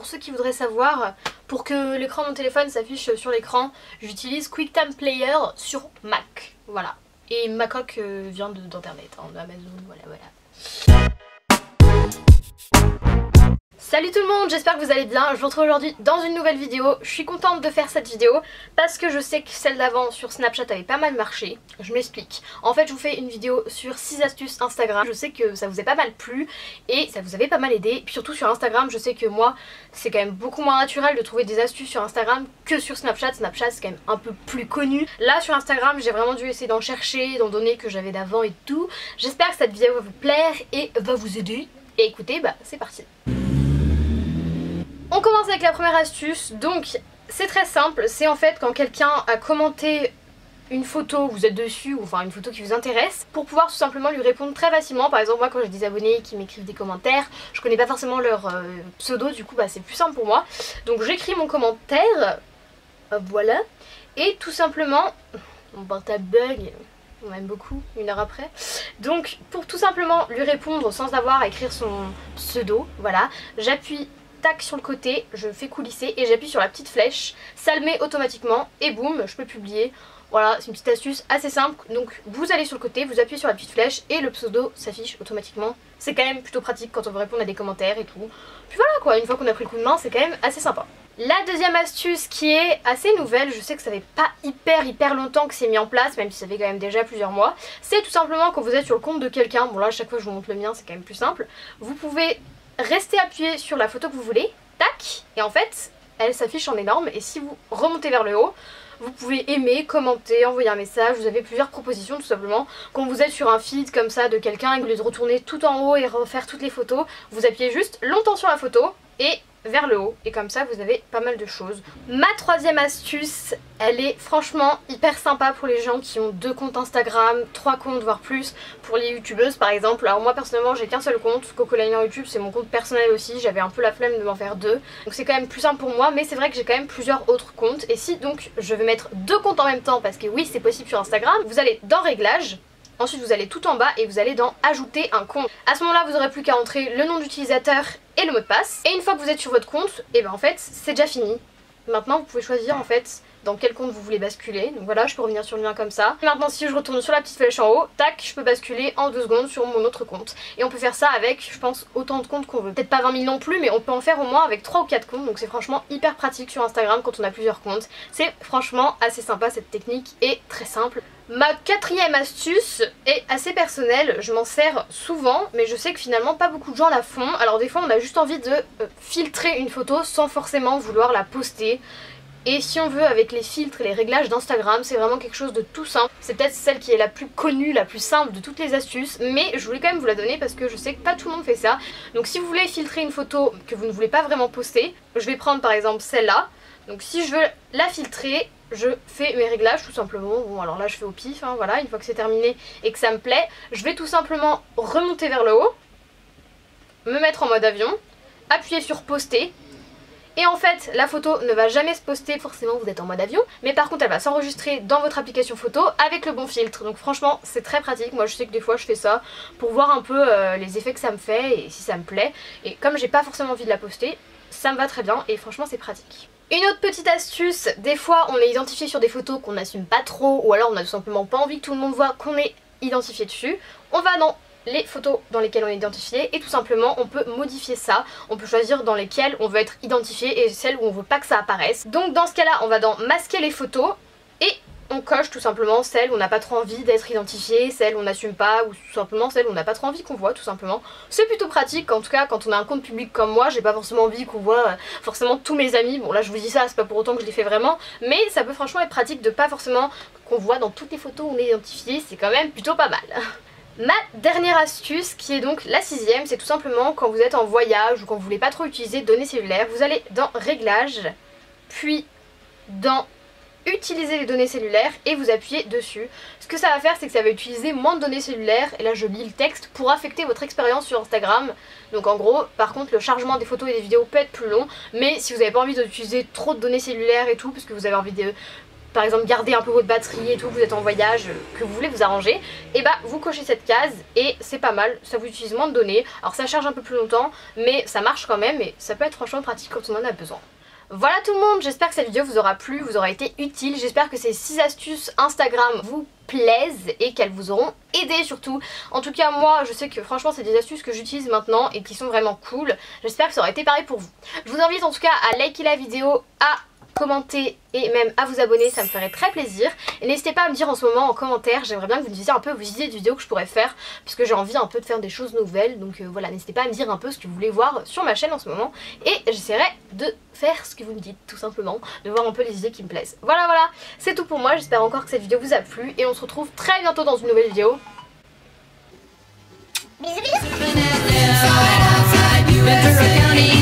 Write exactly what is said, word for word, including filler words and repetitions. pour ceux qui voudraient savoir, pour que l'écran de mon téléphone s'affiche sur l'écran, j'utilise QuickTime Player sur Mac. Voilà. Et ma coque vient d'internet, hein, d'Amazon, voilà, voilà. Salut tout le monde, j'espère que vous allez bien. Je vous retrouve aujourd'hui dans une nouvelle vidéo. Je suis contente de faire cette vidéo parce que je sais que celle d'avant sur Snapchat avait pas mal marché. Je m'explique. En fait, je vous fais une vidéo sur six astuces Instagram. Je sais que ça vous a pas mal plu et ça vous avait pas mal aidé. Puis surtout sur Instagram, je sais que moi, c'est quand même beaucoup moins naturel de trouver des astuces sur Instagram que sur Snapchat. Snapchat, c'est quand même un peu plus connu. Là, sur Instagram, j'ai vraiment dû essayer d'en chercher, d'en donner que j'avais d'avant et tout. J'espère que cette vidéo va vous plaire et va vous aider. Et écoutez, bah c'est parti. On commence avec la première astuce, donc c'est très simple, c'est en fait quand quelqu'un a commenté une photo, vous êtes dessus, ou enfin une photo qui vous intéresse, pour pouvoir tout simplement lui répondre très facilement. Par exemple moi quand j'ai des abonnés qui m'écrivent des commentaires, je connais pas forcément leur euh, pseudo, du coup bah c'est plus simple pour moi. Donc j'écris mon commentaire, hop, voilà, et tout simplement, mon portable bug, on m'aime beaucoup, une heure après. Donc pour tout simplement lui répondre sans avoir à écrire son pseudo, voilà, j'appuie tac sur le côté, je fais coulisser et j'appuie sur la petite flèche, ça le met automatiquement et boum, je peux publier. Voilà, c'est une petite astuce assez simple, donc vous allez sur le côté, vous appuyez sur la petite flèche et le pseudo s'affiche automatiquement. C'est quand même plutôt pratique quand on veut répondre à des commentaires et tout. Puis voilà quoi, une fois qu'on a pris le coup de main, c'est quand même assez sympa. La deuxième astuce qui est assez nouvelle, je sais que ça fait pas hyper hyper longtemps que c'est mis en place, même si ça fait quand même déjà plusieurs mois, c'est tout simplement quand vous êtes sur le compte de quelqu'un, bon là à chaque fois je vous montre le mien, c'est quand même plus simple, vous pouvez restez appuyé sur la photo que vous voulez, tac, et en fait elle s'affiche en énorme et si vous remontez vers le haut, vous pouvez aimer, commenter, envoyer un message, vous avez plusieurs propositions tout simplement. Quand vous êtes sur un feed comme ça de quelqu'un et que vous voulez retourner tout en haut et refaire toutes les photos, vous appuyez juste longtemps sur la photo et vers le haut et comme ça vous avez pas mal de choses. Ma troisième astuce, elle est franchement hyper sympa pour les gens qui ont deux comptes Instagram, trois comptes voire plus, pour les youtubeuses par exemple. Alors moi personnellement j'ai qu'un seul compte, Coco Liner YouTube, c'est mon compte personnel aussi, j'avais un peu la flemme de m'en faire deux, donc c'est quand même plus simple pour moi, mais c'est vrai que j'ai quand même plusieurs autres comptes et si donc je vais mettre deux comptes en même temps, parce que oui c'est possible sur Instagram, vous allez dans réglages. Ensuite vous allez tout en bas et vous allez dans ajouter un compte. À ce moment là vous n'aurez plus qu'à entrer le nom d'utilisateur et le mot de passe. Et une fois que vous êtes sur votre compte, et ben en fait c'est déjà fini. Maintenant vous pouvez choisir en fait dans quel compte vous voulez basculer. Donc voilà, je peux revenir sur le mien comme ça. Maintenant si je retourne sur la petite flèche en haut, tac, je peux basculer en deux secondes sur mon autre compte. Et on peut faire ça avec je pense autant de comptes qu'on veut. Peut-être pas vingt mille non plus, mais on peut en faire au moins avec trois ou quatre comptes. Donc c'est franchement hyper pratique sur Instagram quand on a plusieurs comptes. C'est franchement assez sympa, cette technique est très simple. Ma quatrième astuce est assez personnelle, je m'en sers souvent mais je sais que finalement pas beaucoup de gens la font. Alors des fois on a juste envie de euh, filtrer une photo sans forcément vouloir la poster. Et si on veut avec les filtres et les réglages d'Instagram, c'est vraiment quelque chose de tout simple. C'est peut-être celle qui est la plus connue, la plus simple de toutes les astuces, mais je voulais quand même vous la donner parce que je sais que pas tout le monde fait ça. Donc si vous voulez filtrer une photo que vous ne voulez pas vraiment poster, je vais prendre par exemple celle-là. Donc si je veux la filtrer, je fais mes réglages tout simplement, bon alors là je fais au pif, hein, voilà, une fois que c'est terminé et que ça me plaît, je vais tout simplement remonter vers le haut, me mettre en mode avion, appuyer sur poster, et en fait la photo ne va jamais se poster, forcément vous êtes en mode avion, mais par contre elle va s'enregistrer dans votre application photo avec le bon filtre, donc franchement c'est très pratique, moi je sais que des fois je fais ça pour voir un peu euh, les effets que ça me fait et si ça me plaît, et comme j'ai pas forcément envie de la poster, ça me va très bien et franchement c'est pratique. Une autre petite astuce, des fois on est identifié sur des photos qu'on n'assume pas trop ou alors on a tout simplement pas envie que tout le monde voit qu'on est identifié dessus. On va dans les photos dans lesquelles on est identifié et tout simplement on peut modifier ça. On peut choisir dans lesquelles on veut être identifié et celles où on veut pas que ça apparaisse. Donc dans ce cas là on va dans masquer les photos et on coche tout simplement celles où on n'a pas trop envie d'être identifié, celles où on n'assume pas ou tout simplement celles où on n'a pas trop envie qu'on voit tout simplement. C'est plutôt pratique, en tout cas quand on a un compte public comme moi, j'ai pas forcément envie qu'on voit forcément tous mes amis. Bon là je vous dis ça, c'est pas pour autant que je l'ai fait vraiment, mais ça peut franchement être pratique de pas forcément qu'on voit dans toutes les photos où on est identifié, c'est quand même plutôt pas mal. Ma dernière astuce qui est donc la sixième, c'est tout simplement quand vous êtes en voyage ou quand vous voulez pas trop utiliser données cellulaires, vous allez dans réglages, puis dans utiliser les données cellulaires et vous appuyez dessus. Ce que ça va faire c'est que ça va utiliser moins de données cellulaires et là je lis le texte pour affecter votre expérience sur Instagram. Donc en gros par contre le chargement des photos et des vidéos peut être plus long, mais si vous n'avez pas envie d'utiliser trop de données cellulaires et tout parce que vous avez envie de par exemple garder un peu votre batterie et tout, vous êtes en voyage, que vous voulez vous arranger, et bah vous cochez cette case et c'est pas mal, ça vous utilise moins de données, alors ça charge un peu plus longtemps mais ça marche quand même et ça peut être franchement pratique quand on en a besoin. Voilà tout le monde, j'espère que cette vidéo vous aura plu, vous aura été utile, j'espère que ces six astuces Instagram vous plaisent et qu'elles vous auront aidé surtout. En tout cas moi je sais que franchement c'est des astuces que j'utilise maintenant et qui sont vraiment cool, j'espère que ça aura été pareil pour vous. Je vous invite en tout cas à liker la vidéo, à commenter et même à vous abonner, ça me ferait très plaisir. Et n'hésitez pas à me dire en ce moment en commentaire, j'aimerais bien que vous me disiez un peu vos idées de vidéos que je pourrais faire, parce que j'ai envie un peu de faire des choses nouvelles, donc euh, voilà, n'hésitez pas à me dire un peu ce que vous voulez voir sur ma chaîne en ce moment, et j'essaierai de faire ce que vous me dites tout simplement, de voir un peu les idées qui me plaisent. Voilà voilà, c'est tout pour moi, j'espère encore que cette vidéo vous a plu, et on se retrouve très bientôt dans une nouvelle vidéo. Bisous bisous.